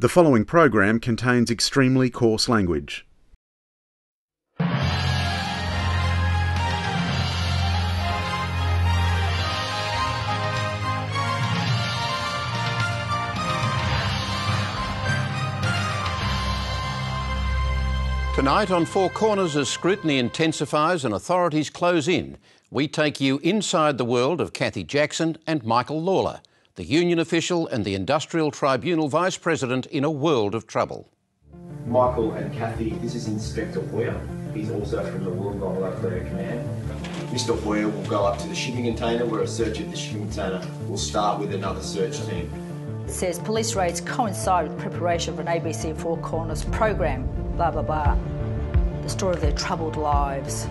The following program contains extremely coarse language. Tonight on Four Corners, as scrutiny intensifies and authorities close in, we take you inside the world of Kathy Jackson and Michael Lawler, the union official and the Industrial Tribunal Vice-President in a world of trouble. Michael and Kathy, this is Inspector Hoyer. He's also from the World Wildlife Command. Mr. Hoyer will go up to the shipping container where a search of the shipping container will start with another search team. It says police raids coincide with preparation for an ABC Four Corners program, blah, blah, blah. The story of their troubled lives.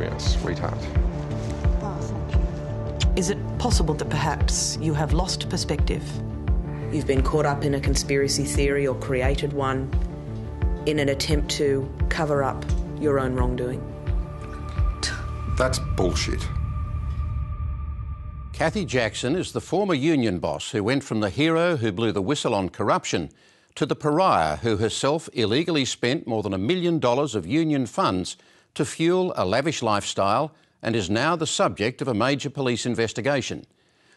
Yeah, sweetheart. Is it possible that perhaps you have lost perspective? You've been caught up in a conspiracy theory or created one in an attempt to cover up your own wrongdoing. That's bullshit. Kathy Jackson is the former union boss who went from the hero who blew the whistle on corruption to the pariah who herself illegally spent more than $1 million of union funds to fuel a lavish lifestyle and is now the subject of a major police investigation.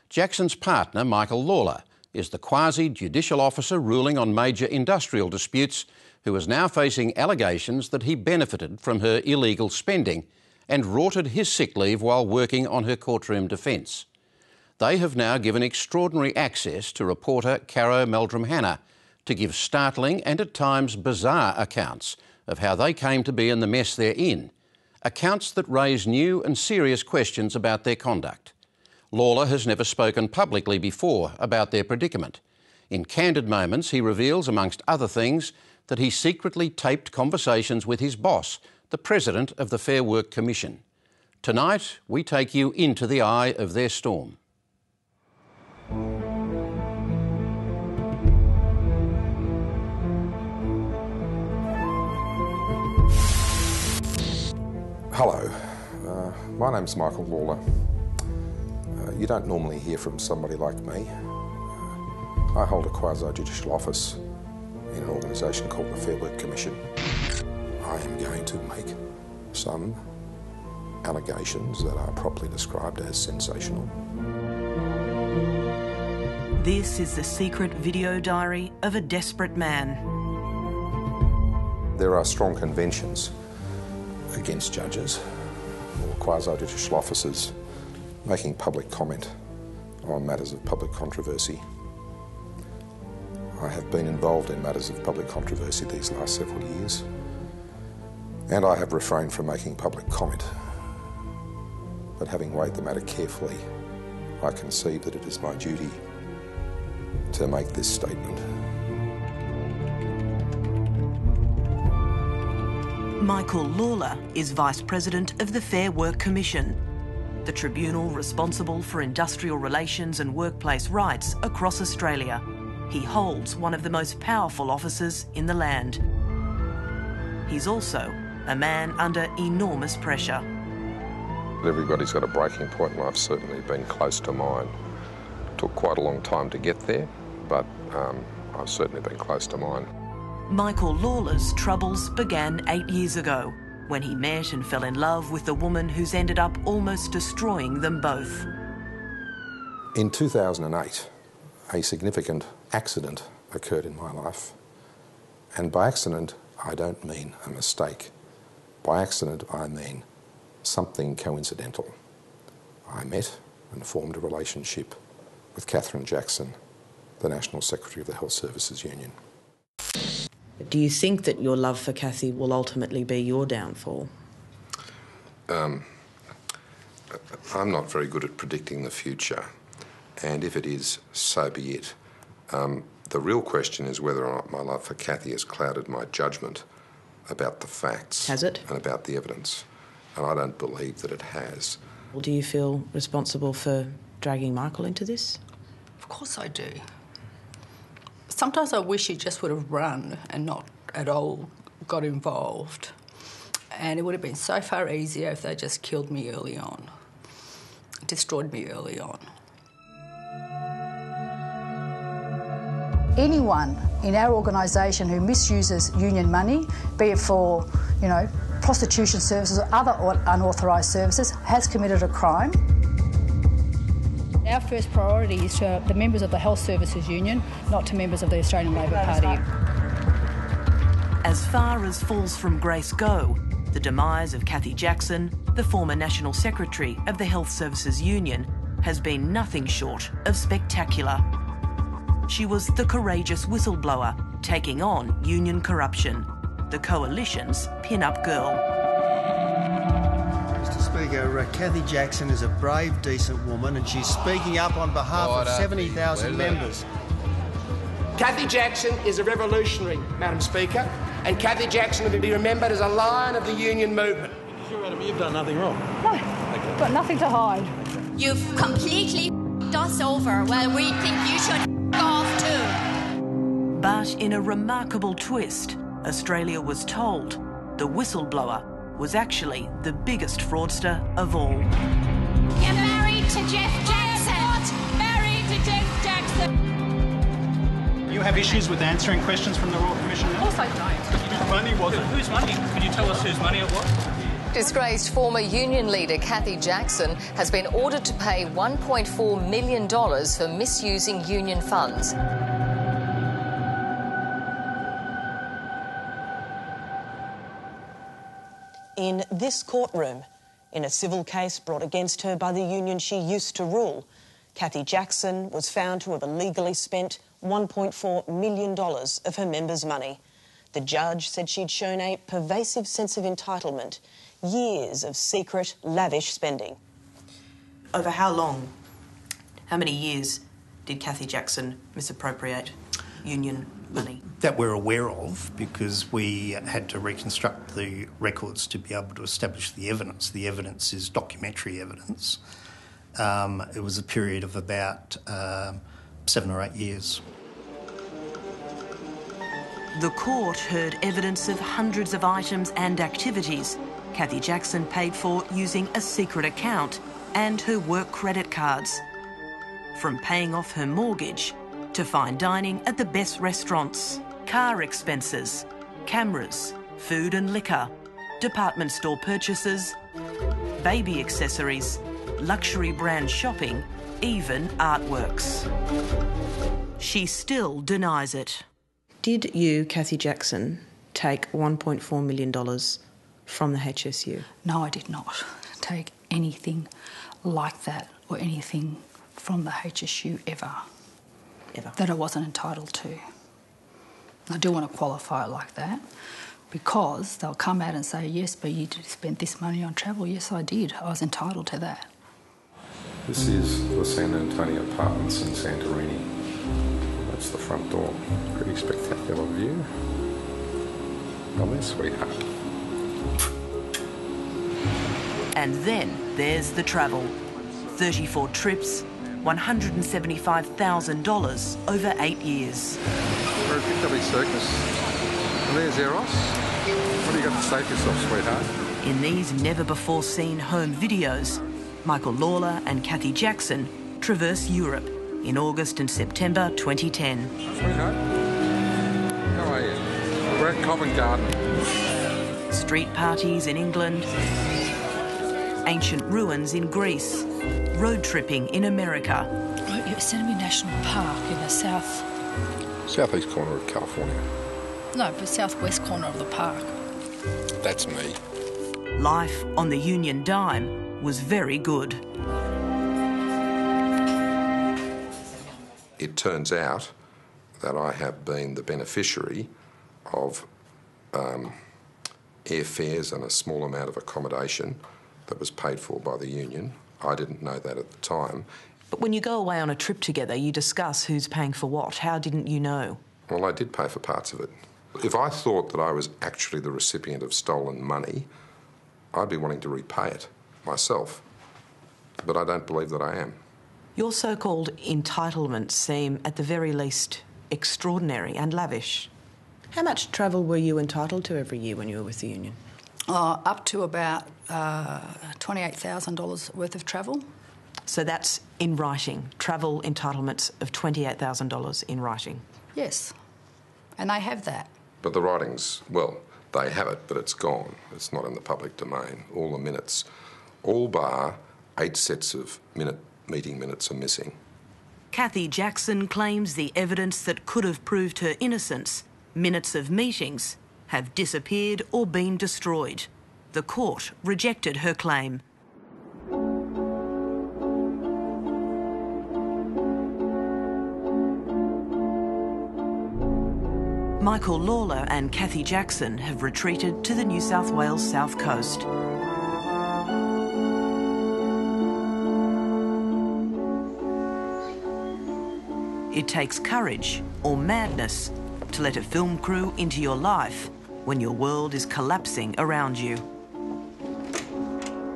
Jackson's partner, Michael Lawler, is the quasi-judicial officer ruling on major industrial disputes who is now facing allegations that he benefited from her illegal spending and rorted his sick leave while working on her courtroom defence. They have now given extraordinary access to reporter Caro Meldrum-Hanna to give startling and at times bizarre accounts of how they came to be in the mess they're in, accounts that raise new and serious questions about their conduct. Lawler has never spoken publicly before about their predicament. In candid moments, he reveals, amongst other things, that he secretly taped conversations with his boss, the president of the Fair Work Commission. Tonight, we take you into the eye of their storm. Hello, my name's Michael Lawler. You don't normally hear from somebody like me. I hold a quasi-judicial office in an organisation called the Fair Work Commission. I am going to make some allegations that are properly described as sensational. This is the secret video diary of a desperate man. There are strong conventions against judges or quasi-judicial officers making public comment on matters of public controversy. I have been involved in matters of public controversy these last several years, and I have refrained from making public comment. But having weighed the matter carefully, I conceive that it is my duty to make this statement. Michael Lawler is Vice President of the Fair Work Commission, the tribunal responsible for industrial relations and workplace rights across Australia. He holds one of the most powerful offices in the land. He's also a man under enormous pressure. Everybody's got a breaking point, and I've certainly been close to mine. It took quite a long time to get there, but I've certainly been close to mine. Michael Lawler's troubles began 8 years ago when he met and fell in love with the woman who's ended up almost destroying them both. In 2008, a significant accident occurred in my life. And by accident, I don't mean a mistake. By accident, I mean something coincidental. I met and formed a relationship with Kathy Jackson, the National Secretary of the Health Services Union. Do you think that your love for Kathy will ultimately be your downfall? I'm not very good at predicting the future, and if it is, so be it. The real question is whether or not my love for Kathy has clouded my judgment about the facts. Has it? And about the evidence, and I don't believe that it has. Well, do you feel responsible for dragging Michael into this? Of course I do. Sometimes I wish he just would have run and not at all got involved. And it would have been so far easier if they just killed me early on, destroyed me early on. anyone in our organisation who misuses union money, be it for, prostitution services or other unauthorised services, has committed a crime. Our first priority is to the members of the Health Services Union, not to members of the Australian Labor Party. As far as falls from grace go, the demise of Kathy Jackson, the former National Secretary of the Health Services Union, has been nothing short of spectacular. She was the courageous whistleblower taking on union corruption, the Coalition's pin-up girl. Mr Speaker, Kathy Jackson is a brave, decent woman, and she's speaking up on behalf of 70,000 members. Kathy Jackson is a revolutionary, Madam Speaker, and Kathy Jackson will be remembered as a lion of the union movement. You're right, you've done nothing wrong. No, okay. Got nothing to hide. You've completely f***ed us over. Well, we think you should f*** off too. But in a remarkable twist, Australia was told the whistleblower was actually the biggest fraudster of all. You're married to Jeff Jackson. I'm not married to Jeff Jackson. You have issues with answering questions from the Royal Commission? Of course I don't. Whose money was it? Whose money? Could you tell us whose money it was? Disgraced former union leader Kathy Jackson has been ordered to pay $1.4 million for misusing union funds. In this courtroom, in a civil case brought against her by the union she used to rule, Kathy Jackson was found to have illegally spent $1.4 million of her members' money. The judge said she'd shown a pervasive sense of entitlement, years of secret, lavish spending. Over how long, how many years did Kathy Jackson misappropriate union money? That we're aware of, because we had to reconstruct the records to be able to establish the evidence. The evidence is documentary evidence. It was a period of about 7 or 8 years. The court heard evidence of hundreds of items and activities Kathy Jackson paid for using a secret account and her work credit cards. From paying off her mortgage to fine dining at the best restaurants, car expenses, cameras, food and liquor, department store purchases, baby accessories, luxury brand shopping, even artworks. She still denies it. Did you, Kathy Jackson, take $1.4 million from the HSU? No, I did not take anything like that or anything from the HSU ever. Ever? That I wasn't entitled to. I do want to qualify it like that because they'll come out and say, yes, but you spent this money on travel. Yes, I did. I was entitled to that. This is the San Antonio Apartments in Santorini. That's the front door. Pretty spectacular view. Come here, sweetheart. And then there's the travel. 34 trips, $175,000 over 8 years. We're at Big W Circus. And there's Eros. What have you got to say for yourself, sweetheart? In these never-before-seen home videos, Michael Lawler and Kathy Jackson traverse Europe in August and September 2010. Sweetheart, how are you? We're at Covent Garden. Street parties in England, ancient ruins in Greece, road tripping in America. Right, Yosemite National Park in the southeast corner of California. No, but southwest corner of the park. That's me. Life on the union dime was very good. It turns out that I have been the beneficiary of airfares and a small amount of accommodation that was paid for by the union. I didn't know that at the time. But when you go away on a trip together, you discuss who's paying for what. How didn't you know? Well, I did pay for parts of it. If I thought that I was actually the recipient of stolen money, I'd be wanting to repay it myself. But I don't believe that I am. Your so-called entitlements seem, at the very least, extraordinary and lavish. How much travel were you entitled to every year when you were with the union? Up to about $28,000 worth of travel. So that's in writing, travel entitlements of $28,000 in writing? Yes, and they have that. But the writings, well, they have it, but it's gone. It's not in the public domain. All the minutes, all bar 8 sets of meeting minutes are missing. Kathy Jackson claims the evidence that could have proved her innocence, minutes of meetings, have disappeared or been destroyed. The court rejected her claim. Michael Lawler and Kathy Jackson have retreated to the New South Wales South Coast. It takes courage or madness to let a film crew into your life when your world is collapsing around you.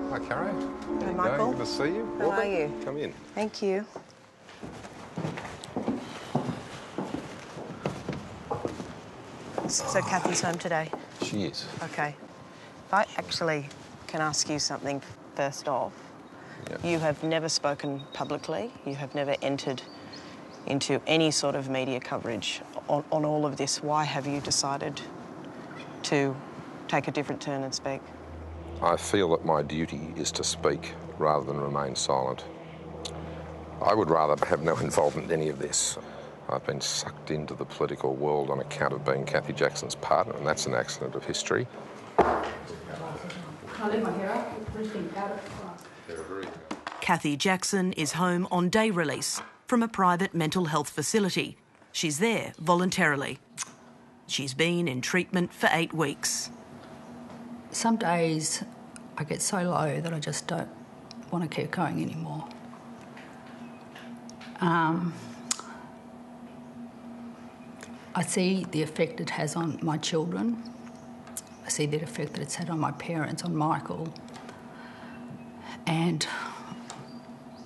Hi, Caro. Hi, Michael. Good to see you. How are you? Come in. Thank you. So Kathy's home today? She is. OK. If I actually can ask you something first off. Yep. You have never spoken publicly. You have never entered into any sort of media coverage on all of this. Why have you decided to take a different turn and speak? I feel that my duty is to speak rather than remain silent. I would rather have no involvement in any of this. I've been sucked into the political world on account of being Kathy Jackson's partner, and that's an accident of history. Kathy Jackson is home on day release from a private mental health facility. She's there voluntarily. She's been in treatment for 8 weeks. Some days I get so low that I just don't want to keep going anymore. I see the effect it has on my children. I see the effect that it's had on my parents, on Michael. And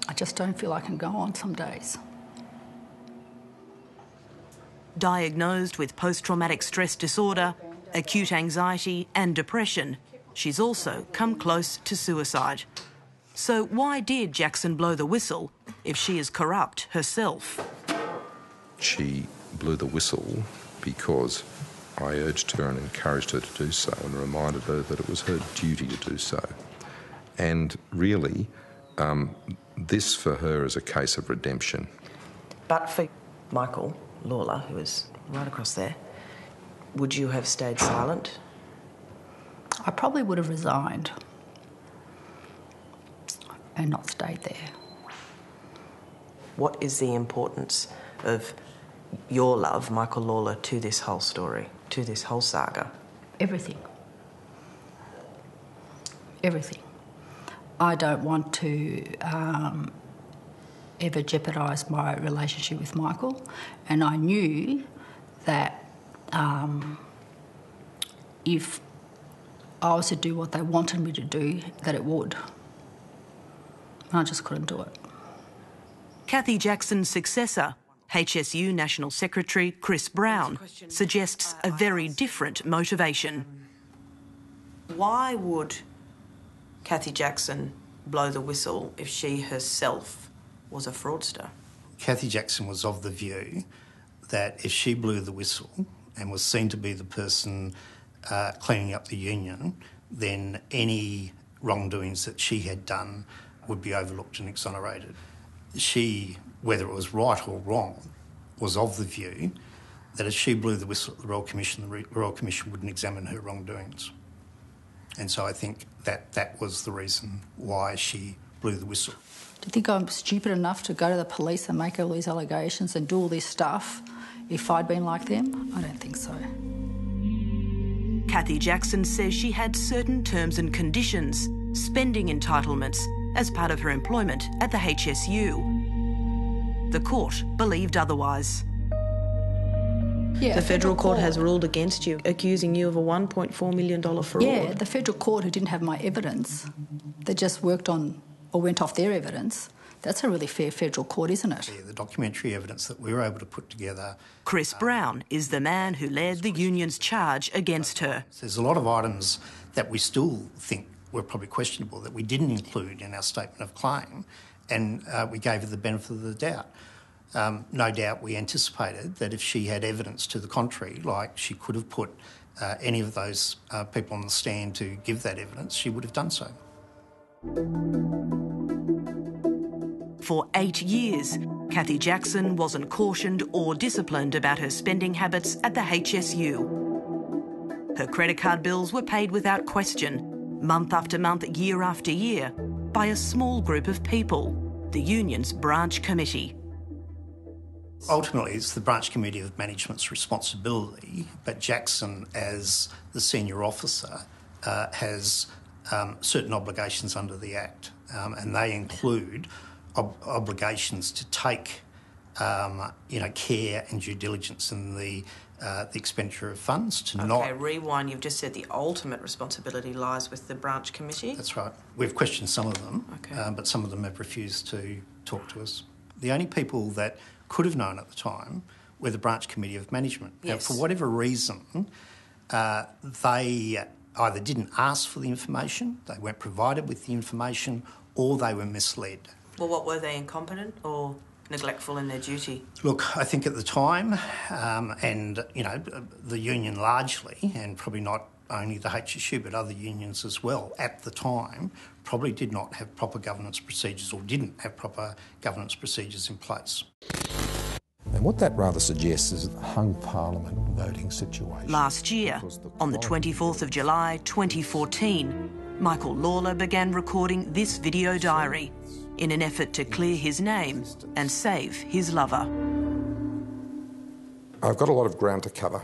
I just don't feel I can go on some days. Diagnosed with post-traumatic stress disorder, acute anxiety and depression, she's also come close to suicide. So why did Jackson blow the whistle if she is corrupt herself? She blew the whistle because I urged her and encouraged her to do so and reminded her that it was her duty to do so. And really, this for her is a case of redemption. But for Michael Lawler, who was right across there, would you have stayed silent? I probably would have resigned and not stayed there. What is the importance of your love, Michael Lawler, to this whole story, to this whole saga? Everything. Everything. I don't want to ever jeopardise my relationship with Michael, and I knew that if I was to do what they wanted me to do, that it would. And I just couldn't do it. Kathy Jackson's successor, HSU National Secretary Chris Brown, suggests a very different motivation. Why would Kathy Jackson blow the whistle if she herself was a fraudster? Kathy Jackson was of the view that if she blew the whistle and was seen to be the person cleaning up the union, then any wrongdoings that she had done would be overlooked and exonerated. She, whether it was right or wrong, was of the view that if she blew the whistle at the Royal Commission wouldn't examine her wrongdoings. And so I think that was the reason why she blew the whistle. Do you think I'm stupid enough to go to the police and make all these allegations and do all this stuff if I'd been like them? I don't think so. Kathy Jackson says she had certain terms and conditions, spending entitlements, as part of her employment at the HSU. The court believed otherwise. Yeah, the federal court has ruled against you, accusing you of a $1.4 million fraud. Yeah, the federal court, who didn't have my evidence, they just worked on or went off their evidence. That's a really fair federal court, isn't it? Yeah, the documentary evidence that we were able to put together. Chris Brown is the man who led the union's charge against her. There's a lot of items that we still think were probably questionable that we didn't include in our statement of claim, and we gave her the benefit of the doubt. No doubt we anticipated that if she had evidence to the contrary, like she could have put any of those people on the stand to give that evidence, she would have done so. For 8 years, Kathy Jackson wasn't cautioned or disciplined about her spending habits at the HSU. Her credit card bills were paid without question, month after month, year after year, by a small group of people, the union's branch committee. Ultimately, it's the branch committee of management's responsibility, but Jackson, as the senior officer, has certain obligations under the Act, and they include obligations to take care and due diligence in the expenditure of funds to not... OK, rewind. You've just said the ultimate responsibility lies with the branch committee. That's right. We've questioned some of them, but some of them have refused to talk to us. The only people that could have known at the time were the branch committee of management. Yes. Now, for whatever reason, they either didn't ask for the information, they weren't provided with the information, or they were misled. Well, what were they, incompetent or neglectful in their duty? Look, I think at the time, and, you know, the union largely, and probably not only the HSU but other unions as well, at the time probably did not have proper governance procedures or didn't have proper governance procedures in place. And what that rather suggests is a hung parliament voting situation. Last year, on the 24th of July 2014, Michael Lawler began recording this video diary in an effort to clear his name and save his lover. I've got a lot of ground to cover.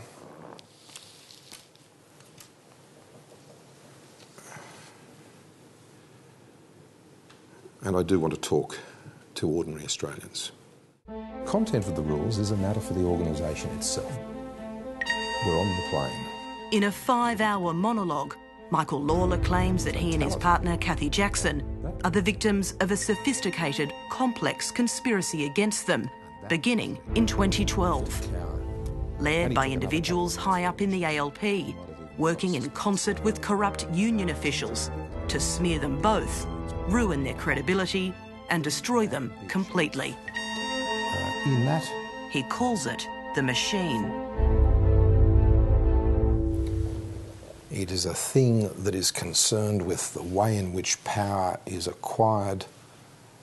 And I do want to talk to ordinary Australians. Content of the rules is a matter for the organisation itself. We're on the plane. In a 5-hour monologue, Michael Lawler claims that he and his partner, Kathy Jackson, are the victims of a sophisticated, complex conspiracy against them, beginning in 2012. Led by individuals high up in the ALP, working in concert with corrupt union officials to smear them both, ruin their credibility and destroy them completely. In that, he calls it the machine. It is a thing that is concerned with the way in which power is acquired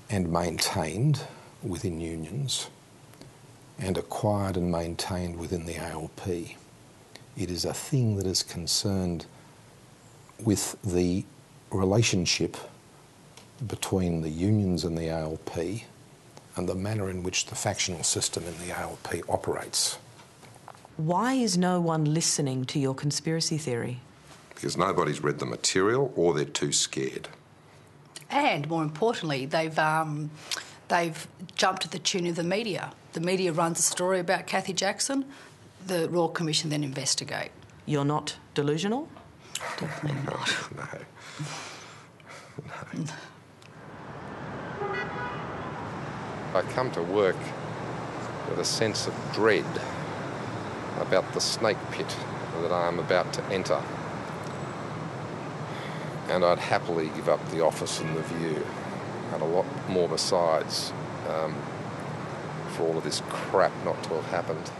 and maintained within unions and acquired and maintained within the ALP. It is a thing that is concerned with the relationship between the unions and the ALP and the manner in which the factional system in the ALP operates. Why is no one listening to your conspiracy theory? Because nobody's read the material or they're too scared. And, more importantly, they've jumped to the tune of the media. The media runs a story about Kathy Jackson. The Royal Commission then investigate. You're not delusional? Definitely not. No. I come to work with a sense of dread about the snake pit that I am about to enter. And I'd happily give up the office and the view, and a lot more besides, for all of this crap not to have happened.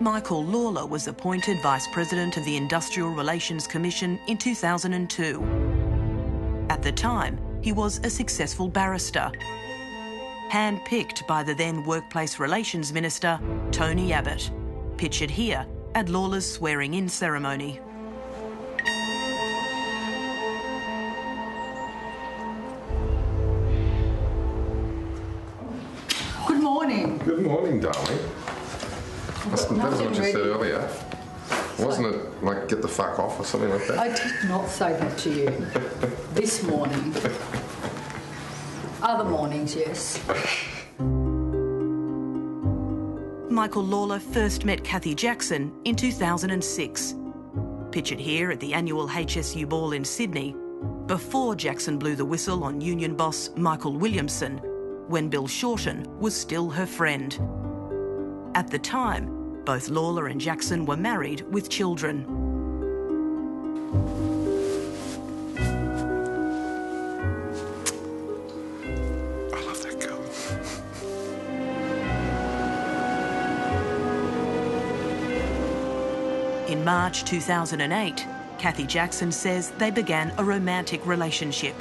Michael Lawler was appointed Vice President of the Industrial Relations Commission in 2002. At the time, he was a successful barrister, hand-picked by the then Workplace Relations Minister, Tony Abbott, pictured here at Lawler's swearing-in ceremony. Good morning. Good morning, darling. That was what you said earlier. Wasn't it like, get the fuck off or something like that? I did not say that to you. This morning. Other mornings, yes. Michael Lawler first met Kathy Jackson in 2006. Pictured here at the annual HSU ball in Sydney, before Jackson blew the whistle on union boss Michael Williamson, when Bill Shorten was still her friend. At the time, both Lawler and Jackson were married with children. I love that girl. In March 2008, Kathy Jackson says they began a romantic relationship.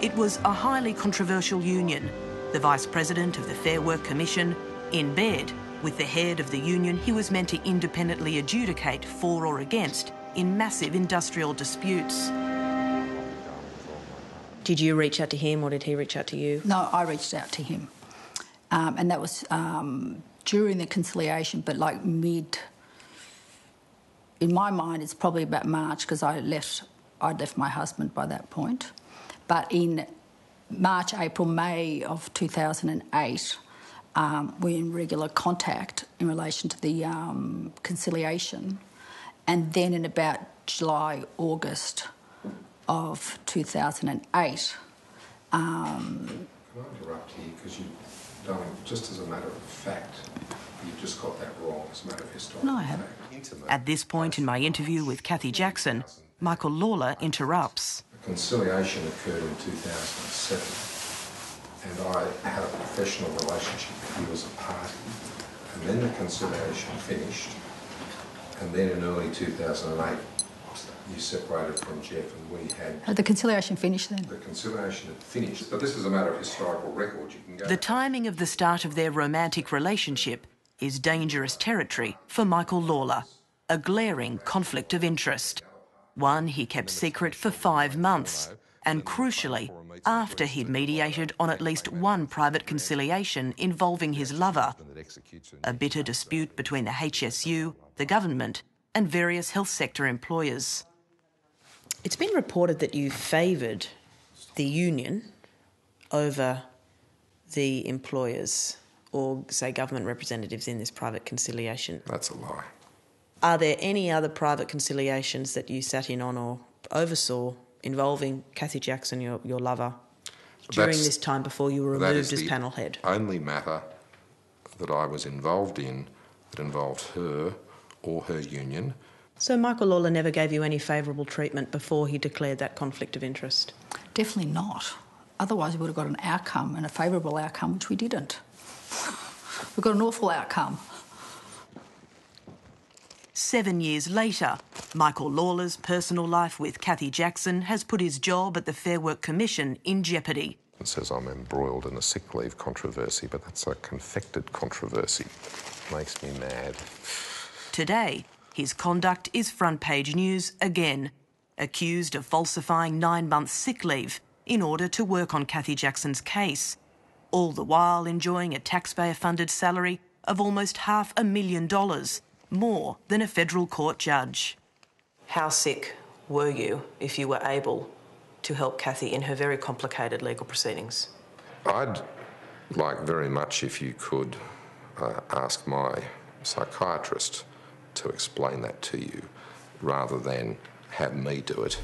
It was a highly controversial union, the Vice President of the Fair Work Commission in bed with the head of the union he was meant to independently adjudicate for or against in massive industrial disputes. Did you reach out to him or did he reach out to you? No, I reached out to him. And that was during the conciliation, but like mid... In my mind, it's probably about March because I'd left my husband by that point. But in March, April, May of 2008, we're in regular contact in relation to the conciliation. And then in about July, August of 2008... Can I interrupt here? Because you don't, just as a matter of fact, you've just got that wrong as a matter of historical fact. No, I haven't. At this point in my interview with Kathy Jackson, Michael Lawler interrupts. The conciliation occurred in 2007, and I had a professional relationship with you as a party. And then the conciliation finished, and then in early 2008, you separated from Jeff, and we had... Had the conciliation finished then? The conciliation had finished, but this is a matter of historical record. You can go... The timing of the start of their romantic relationship is dangerous territory for Michael Lawler, a glaring conflict of interest, one he kept secret for 5 months and, crucially, after he'd mediated on at least one private conciliation involving his lover, a bitter dispute between the HSU, the government and various health sector employers. It's been reported that you favoured the union over the employers or, say, government representatives in this private conciliation. That's a lie. Are there any other private conciliations that you sat in on or oversaw involving Kathy Jackson, your lover, during this time before you were removed as panel head? That is the only matter that I was involved in that involved her or her union. So Michael Lawler never gave you any favourable treatment before he declared that conflict of interest? Definitely not. Otherwise we would have got an outcome, and a favourable outcome, which we didn't. We've got an awful outcome. 7 years later, Michael Lawler's personal life with Kathy Jackson has put his job at the Fair Work Commission in jeopardy. It says I'm embroiled in a sick leave controversy, but that's a confected controversy. Makes me mad. Today, his conduct is front-page news again, accused of falsifying 9 months' sick leave in order to work on Kathy Jackson's case, all the while enjoying a taxpayer-funded salary of almost $500,000, more than a federal court judge. How sick were you if you were able to help Kathy in her very complicated legal proceedings? I'd like very much if you could ask my psychiatrist to explain that to you rather than have me do it.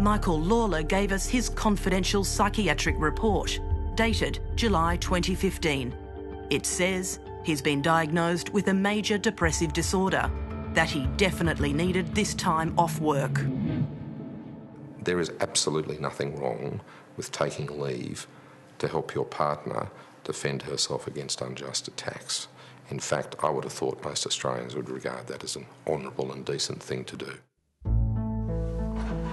Michael Lawler gave us his confidential psychiatric report, dated July 2015. It says he's been diagnosed with a major depressive disorder, that he definitely needed this time off work. There is absolutely nothing wrong with taking leave to help your partner defend herself against unjust attacks. In fact, I would have thought most Australians would regard that as an honourable and decent thing to do.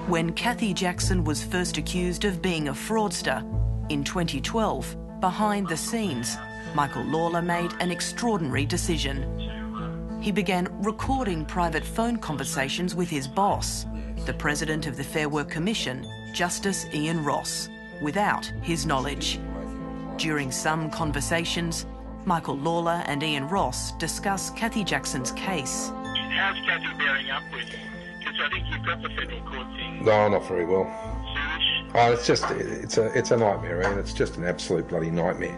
When Kathy Jackson was first accused of being a fraudster, in 2012, behind the scenes, Michael Lawler made an extraordinary decision. He began recording private phone conversations with his boss, the president of the Fair Work Commission, Justice Ian Ross, without his knowledge. During some conversations, Michael Lawler and Ian Ross discuss Kathy Jackson's case. How's Kathy bearing up with you? Because I think you've got the federal court thing. No, not very well. Serious? Oh, it's just, it's a nightmare, Ian. It's just an absolute bloody nightmare.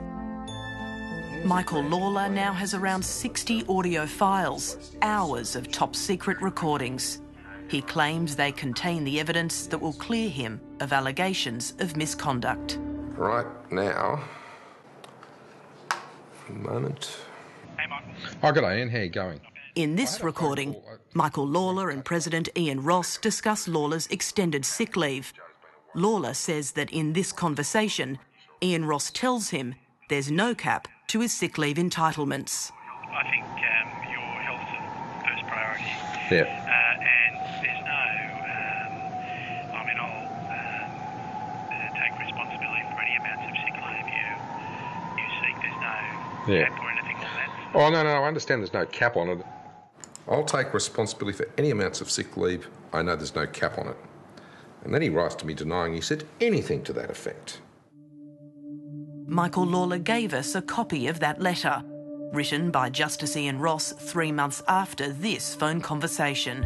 Michael Lawler now has around 60 audio files, hours of top-secret recordings. He claims they contain the evidence that will clear him of allegations of misconduct. Right now... moment. Hey, Michael. Oh, g'day, Ian. How are you going? In this recording, Michael Lawler and President Ian Ross discuss Lawler's extended sick leave. Lawler says that in this conversation, Ian Ross tells him there's no cap to his sick leave entitlements. I think your health Yeah. And there's no, I mean, I'll take responsibility for any amounts of sick leave you seek. There's no cap or anything on that. Oh, no, I understand there's no cap on it. I'll take responsibility for any amounts of sick leave. I know there's no cap on it. And then he writes to me denying he said anything to that effect. Michael Lawler gave us a copy of that letter, written by Justice Ian Ross 3 months after this phone conversation.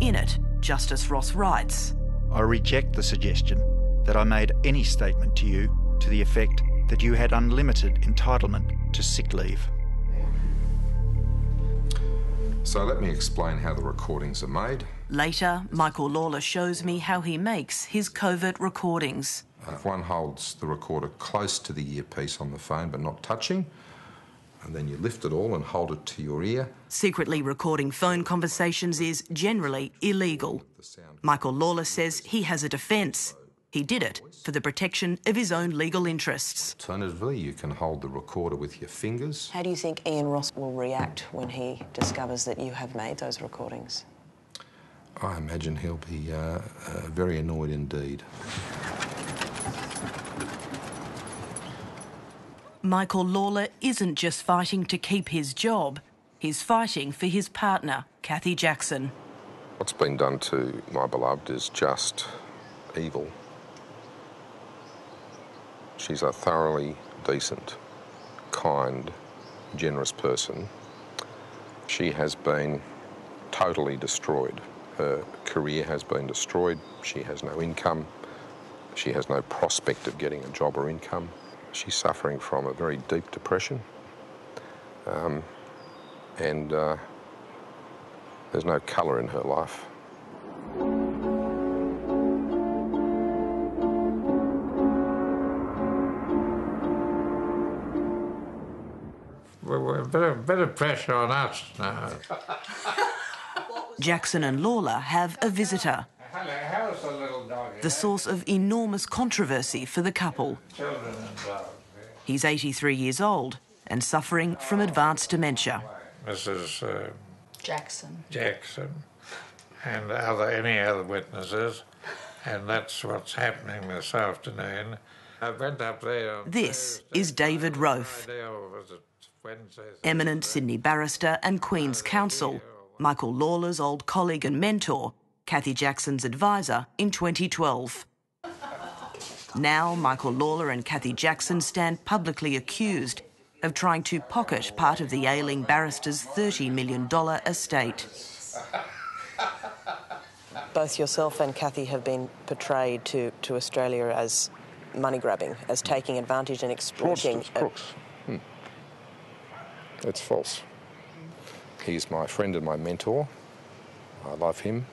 In it, Justice Ross writes, I reject the suggestion that I made any statement to you to the effect that you had unlimited entitlement to sick leave. So let me explain how the recordings are made. Later, Michael Lawler shows me how he makes his covert recordings. If one holds the recorder close to the earpiece on the phone but not touching, and then you lift it all and hold it to your ear. Secretly recording phone conversations is generally illegal. Michael Lawler says he has a defence. He did it for the protection of his own legal interests. Alternatively, you can hold the recorder with your fingers. How do you think Ian Ross will react when he discovers that you have made those recordings? I imagine he'll be very annoyed indeed. Michael Lawler isn't just fighting to keep his job, he's fighting for his partner, Kathy Jackson. What's been done to my beloved is just evil. She's a thoroughly decent, kind, generous person. She has been totally destroyed. Her career has been destroyed. She has no income. She has no prospect of getting a job or income. She's suffering from a very deep depression, and there's no colour in her life. We're a bit of pressure on us now. Jackson and Lawler have a visitor. Hello, how's the little dog? The source of enormous controversy for the couple. Children and dogs, yeah. He's 83 years old and suffering from advanced dementia. Mrs. Jackson and any other witnesses, and that's what's happening this afternoon. I went up there. This is David Rofe, eminent Sydney barrister and Queen's counsel, Michael Lawler's old colleague and mentor, Kathy Jackson's advisor in 2012. Now Michael Lawler and Kathy Jackson stand publicly accused of trying to pocket part of the ailing barrister's $30 million estate. Both yourself and Kathy have been portrayed to Australia as money-grabbing, as taking advantage and exploiting... It's false. He's my friend and my mentor. I love him.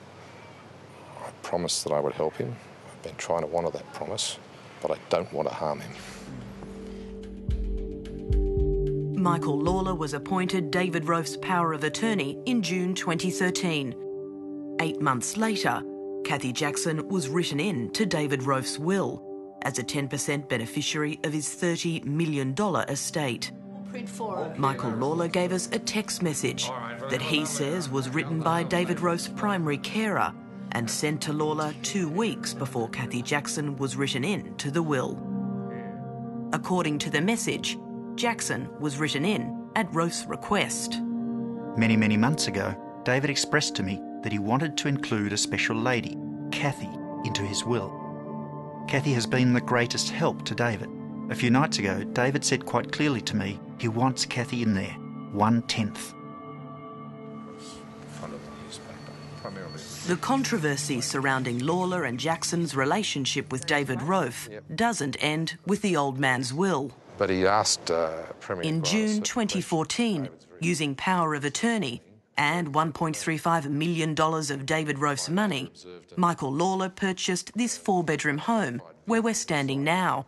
I promised that I would help him. I've been trying to honour that promise, but I don't want to harm him. Michael Lawler was appointed David Rofe's power of attorney in June 2013. 8 months later, Kathy Jackson was written in to David Rofe's will as a 10% beneficiary of his $30 million estate. Michael Lawler gave us a text message that he says was written by David Rofe's primary carer and sent to Lawler 2 weeks before Kathy Jackson was written in to the will. According to the message, Jackson was written in at Rofe's request. Many, many months ago, David expressed to me that he wanted to include a special lady, Kathy, into his will. Kathy has been the greatest help to David. A few nights ago, David said quite clearly to me he wants Kathy in there, 1/10. The controversy surrounding Lawler and Jackson's relationship with David Rofe doesn't end with the old man's will. But he asked Premier in June 2014, using power of attorney and $1.35 million of David Rofe's money, Michael Lawler purchased this 4-bedroom home where we're standing now.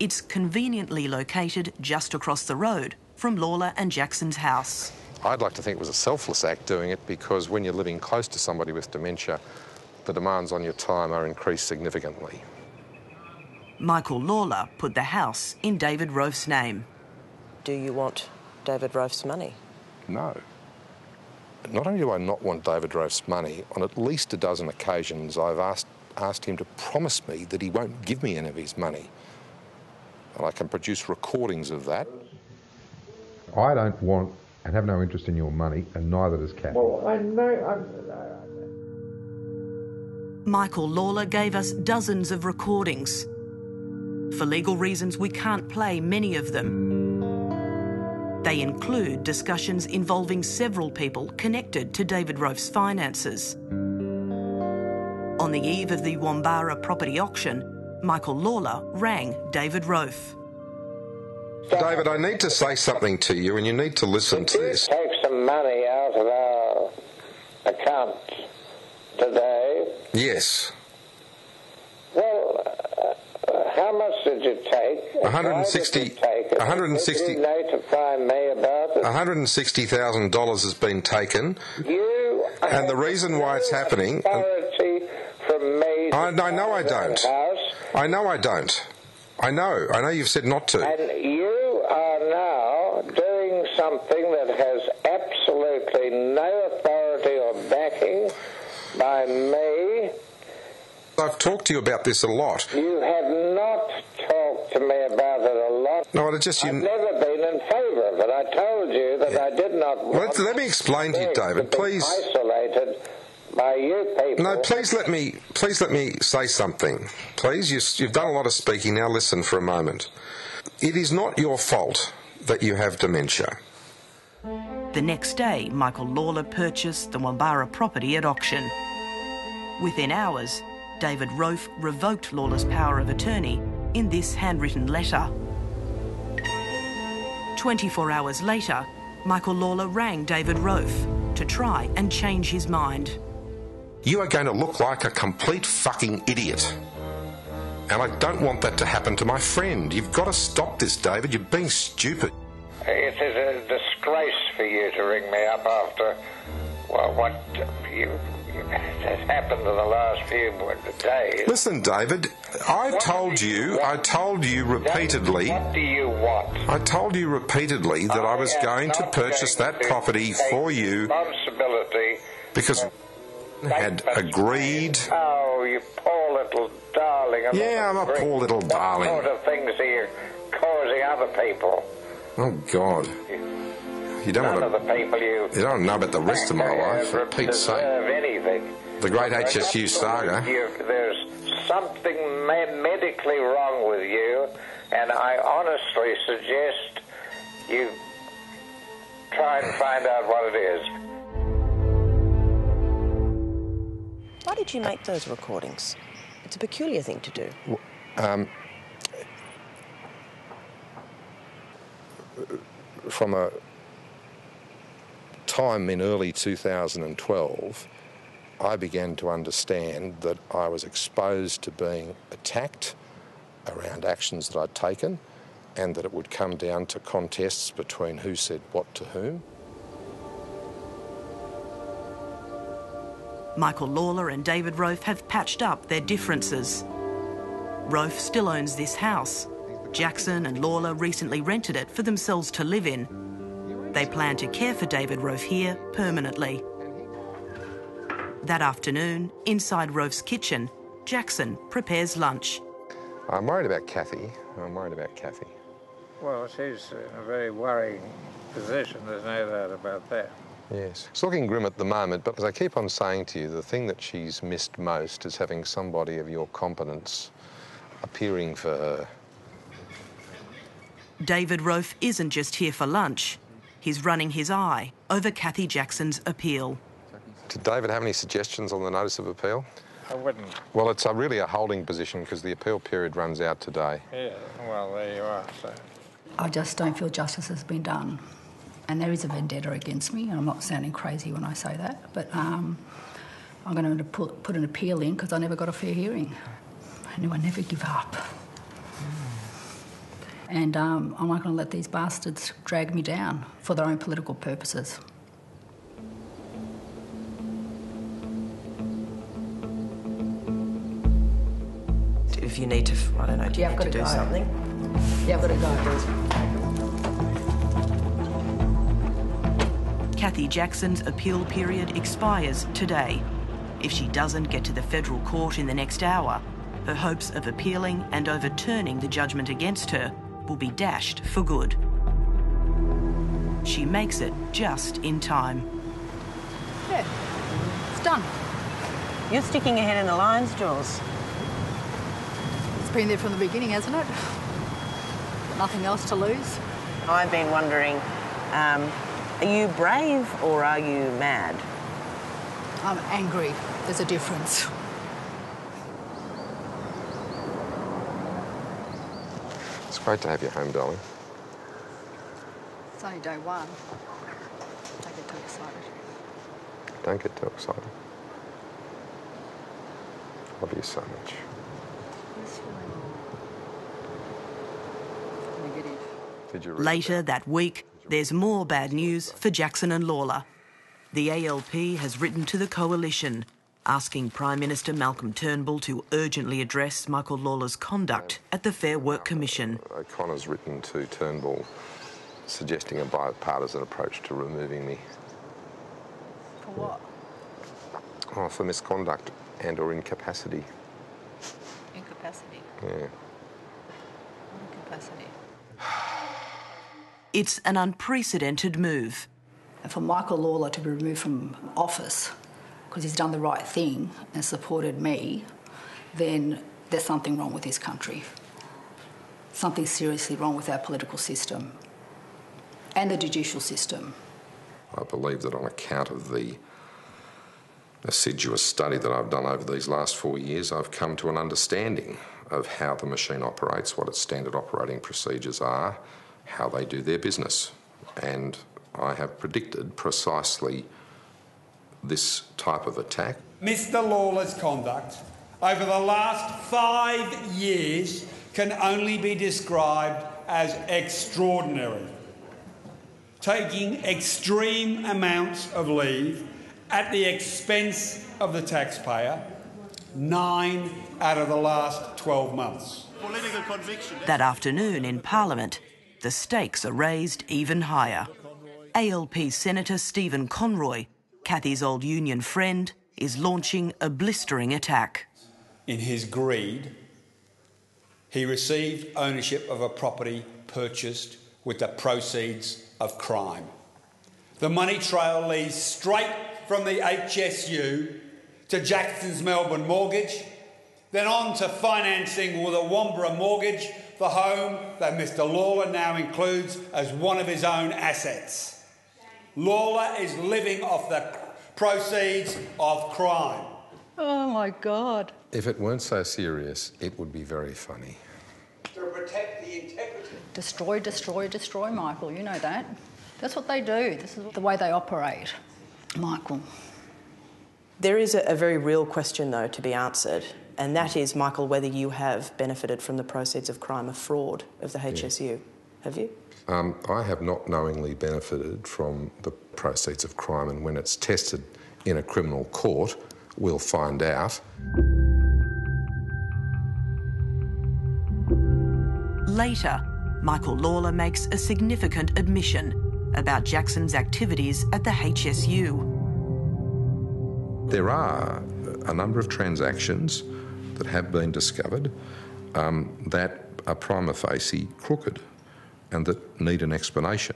It's conveniently located just across the road from Lawler and Jackson's house. I'd like to think it was a selfless act doing it, because when you're living close to somebody with dementia, the demands on your time are increased significantly. Michael Lawler put the house in David Rofe's name. Do you want David Rofe's money? No. Not only do I not want David Rofe's money, on at least a dozen occasions I've asked him to promise me that he won't give me any of his money. And I can produce recordings of that. I don't want and have no interest in your money, and neither does Kathy. Well, I know... Michael Lawler gave us dozens of recordings. For legal reasons, we can't play many of them. They include discussions involving several people connected to David Rofe's finances. On the eve of the Wombarra property auction, Michael Lawler rang David Rofe. David, I need to say something to you, and you need to listen to this. Take some money out of our account today. Yes. Well, how much did you take? 160. Did you take it? 160. Did you notify me about it? $160,000 has been taken. You. And the reason why it's happening. I know I don't. I know I don't. I know you've said not to. And you are now doing something that has absolutely no authority or backing by me. I've talked to you about this a lot. You have not talked to me about it a lot. No, it's just you... I've never been in favour of it. I told you that I did not want... Well, let me explain to you, David, please. ...isolated by you people. No, please let me say something. Please, you've done a lot of speaking. Now listen for a moment. It is not your fault that you have dementia. The next day, Michael Lawler purchased the Wombarra property at auction. Within hours, David Rofe revoked Lawler's power of attorney in this handwritten letter. 24 hours later, Michael Lawler rang David Rofe to try and change his mind. You are going to look like a complete fucking idiot. And I don't want that to happen to my friend. You've got to stop this, David. You're being stupid. It is a disgrace for you to ring me up after what you... That's happened in the last few days. Listen, David, I told you repeatedly... What do you want? I told you repeatedly that I was going to purchase that property for you because I had agreed... Oh, you poor little darling. Yeah, I'm a poor little darling. What sort of things are you causing other people? Oh, God. You don't know about the rest of my life, for Pete's sake. Anything. The great HSU saga. There's something medically wrong with you, and I honestly suggest you try and find out what it is. Why did you make those recordings? It's a peculiar thing to do. From a... time in early 2012, I began to understand that I was exposed to being attacked around actions that I'd taken, and that it would come down to contests between who said what to whom. Michael Lawler and David Rofe have patched up their differences. Rofe still owns this house. Jackson and Lawler recently rented it for themselves to live in. They plan to care for David Rofe here permanently. That afternoon, inside Rofe's kitchen, Jackson prepares lunch. I'm worried about Kathy. Well, she's in a very worrying position, there's no doubt about that. Yes. It's looking grim at the moment, but as I keep on saying to you, the thing that she's missed most is having somebody of your competence appearing for her. David Rofe isn't just here for lunch. He's running his eye over Kathy Jackson's appeal. Did David have any suggestions on the notice of appeal? I wouldn't. Well, it's really a holding position because the appeal period runs out today. Yeah, well, there you are, so... I just don't feel justice has been done. And there is a vendetta against me, and I'm not sounding crazy when I say that, but I'm going to put an appeal in because I never got a fair hearing. I knew I'd never give up. And I'm not going to let these bastards drag me down for their own political purposes. If you need to, I don't know, do you need to do something? Yeah, I've got to go. Kathy Jackson's appeal period expires today. If she doesn't get to the federal court in the next hour, her hopes of appealing and overturning the judgment against her will be dashed for good. She makes it just in time. Good. It's done. You're sticking your head in the lion's jaws. It's been there from the beginning, hasn't it? Nothing else to lose. I've been wondering, are you brave or are you mad? I'm angry. There's a difference. It's great to have you home, darling. It's only day one. Don't get too excited. Don't get too excited. I love you so much. Later that week, there's more bad news for Jackson and Lawler. The ALP has written to the Coalition, asking Prime Minister Malcolm Turnbull to urgently address Michael Lawler's conduct at the Fair Work Commission. O'Connor's written to Turnbull suggesting a bipartisan approach to removing me. For what? Oh, for misconduct and or incapacity. Incapacity? Yeah. Incapacity. It's an unprecedented move. And for Michael Lawler to be removed from office because he's done the right thing and supported me, then there's something wrong with this country. Something seriously wrong with our political system and the judicial system. I believe that on account of the assiduous study that I've done over these last 4 years, I've come to an understanding of how the machine operates, what its standard operating procedures are, how they do their business. And I have predicted precisely this type of attack. Mr. Lawler's conduct over the last 5 years can only be described as extraordinary. Taking extreme amounts of leave at the expense of the taxpayer, 9 out of the last 12 months. Political conviction. That afternoon in Parliament, the stakes are raised even higher. ALP Senator Stephen Conroy, Kathy's old union friend, is launching a blistering attack. In his greed, he received ownership of a property purchased with the proceeds of crime. The money trail leads straight from the HSU to Jackson's Melbourne mortgage, then on to financing with a Wombarra mortgage the home that Mr. Lawler now includes as one of his own assets. Lawler is living off the proceeds of crime. Oh, my God. If it weren't so serious, it would be very funny. To protect the integrity. Destroy, destroy, destroy, Michael. You know that. That's what they do. This is the way they operate, Michael. There is a very real question, though, to be answered. And that is, Michael, whether you have benefited from the proceeds of crime or fraud of the HSU. Yeah. Have you? I have not knowingly benefited from the proceeds of crime, and when it's tested in a criminal court, we'll find out. Later, Michael Lawler makes a significant admission about Jackson's activities at the HSU. There are a number of transactions that have been discovered that are prima facie crooked and that need an explanation.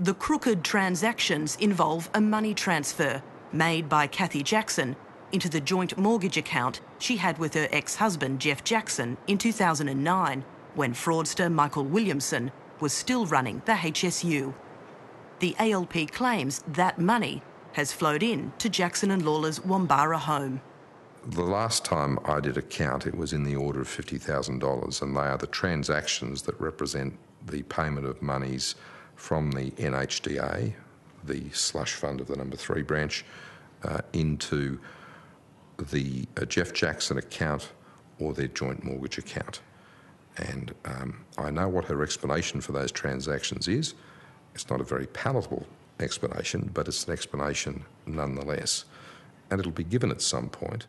The crooked transactions involve a money transfer made by Kathy Jackson into the joint mortgage account she had with her ex-husband Jeff Jackson in 2009 when fraudster Michael Williamson was still running the HSU. The ALP claims that money has flowed in to Jackson and Lawler's Wombarra home. The last time I did a count, it was in the order of $50,000, and they are the transactions that represent the payment of monies from the NHDA, the slush fund of the No. 3 branch, into the Jeff Jackson account or their joint mortgage account. And I know what her explanation for those transactions is. It's not a very palatable explanation, but it's an explanation nonetheless. And it'll be given at some point.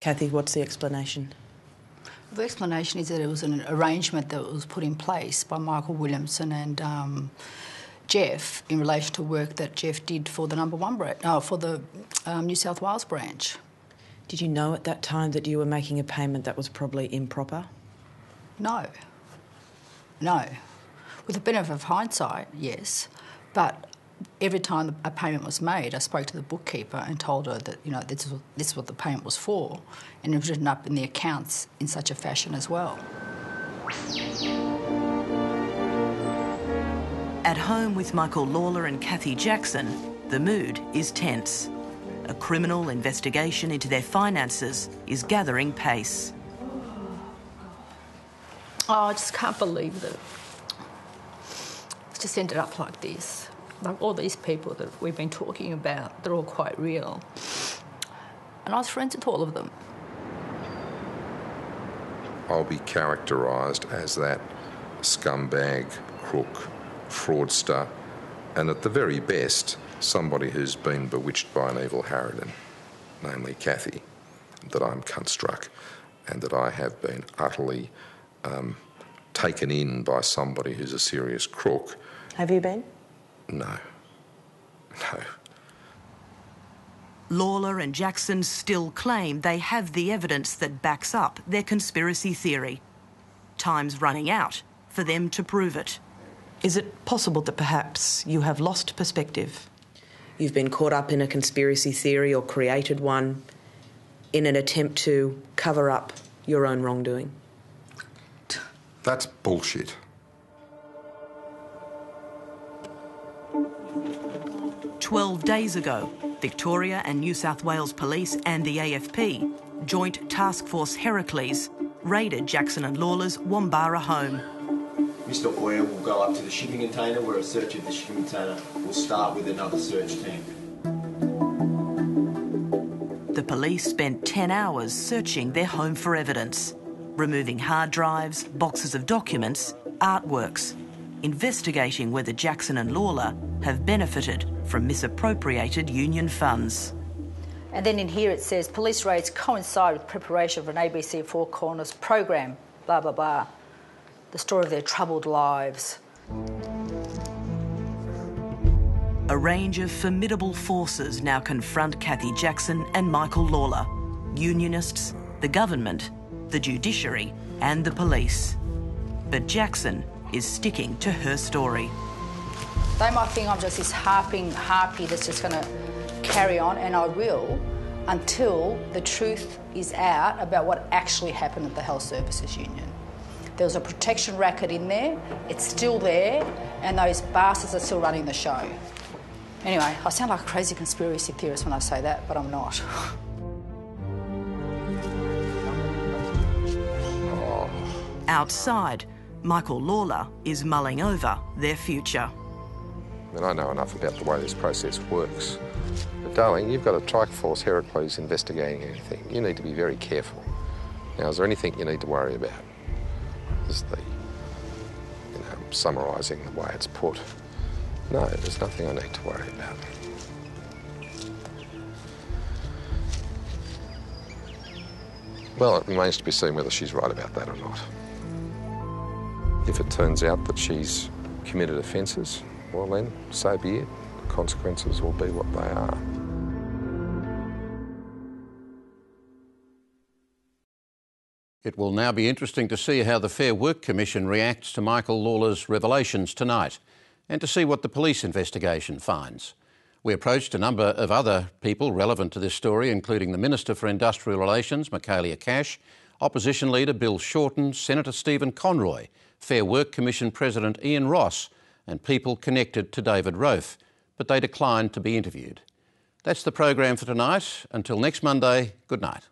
Kathy, what's the explanation? The explanation is that it was an arrangement that was put in place by Michael Williamson and Jeff in relation to work that Jeff did for the New South Wales branch. Did you know at that time that you were making a payment that was probably improper? No. No. With the benefit of hindsight, yes, but every time a payment was made, I spoke to the bookkeeper and told her that, you know, this is what the payment was for, and it was written up in the accounts in such a fashion as well. At home with Michael Lawler and Kathy Jackson, the mood is tense. A criminal investigation into their finances is gathering pace. Oh, I just can't believe that it's just ended up like this. Like all these people that we've been talking about, they're all quite real. And I was friends with all of them. I'll be characterised as that scumbag, crook, fraudster, and at the very best, somebody who's been bewitched by an evil harridan, namely Kathy, that I'm cunt-struck and that I have been utterly taken in by somebody who's a serious crook. Have you been? No. No. Lawler and Jackson still claim they have the evidence that backs up their conspiracy theory. Time's running out for them to prove it. Is it possible that perhaps you have lost perspective? You've been caught up in a conspiracy theory or created one in an attempt to cover up your own wrongdoing? That's bullshit. Twelve days ago, Victoria and New South Wales Police and the AFP, Joint Task Force Heracles, raided Jackson and Lawler's Wombarra home. Mr. Hoyer will go up to the shipping container where a search of the shipping container will start with another search team. The police spent 10 hours searching their home for evidence, removing hard drives, boxes of documents, artworks, investigating whether Jackson and Lawler have benefited from misappropriated union funds. And then in here it says, police raids coincide with preparation for an ABC Four Corners program, blah, blah, blah. The story of their troubled lives. A range of formidable forces now confront Kathy Jackson and Michael Lawler, unionists, the government, the judiciary and the police. But Jackson is sticking to her story. They might think I'm just this harping harpy that's just going to carry on, and I will, until the truth is out about what actually happened at the Health Services Union. There was a protection racket in there, it's still there, and those bastards are still running the show. Anyway, I sound like a crazy conspiracy theorist when I say that, but I'm not. Outside, Michael Lawler is mulling over their future. And I know enough about the way this process works. But darling, you've got a task force Heracles investigating anything. You need to be very careful. Now, is there anything you need to worry about? Is the, you know, summarising the way it's put. No, there's nothing I need to worry about. Well, it remains to be seen whether she's right about that or not. If it turns out that she's committed offences, well then, so be it. The consequences will be what they are. It will now be interesting to see how the Fair Work Commission reacts to Michael Lawler's revelations tonight and to see what the police investigation finds. We approached a number of other people relevant to this story, including the Minister for Industrial Relations, Michaelia Cash, Opposition Leader Bill Shorten, Senator Stephen Conroy, Fair Work Commission President Ian Ross and people connected to David Rofe, but they declined to be interviewed. That's the program for tonight. Until next Monday, good night.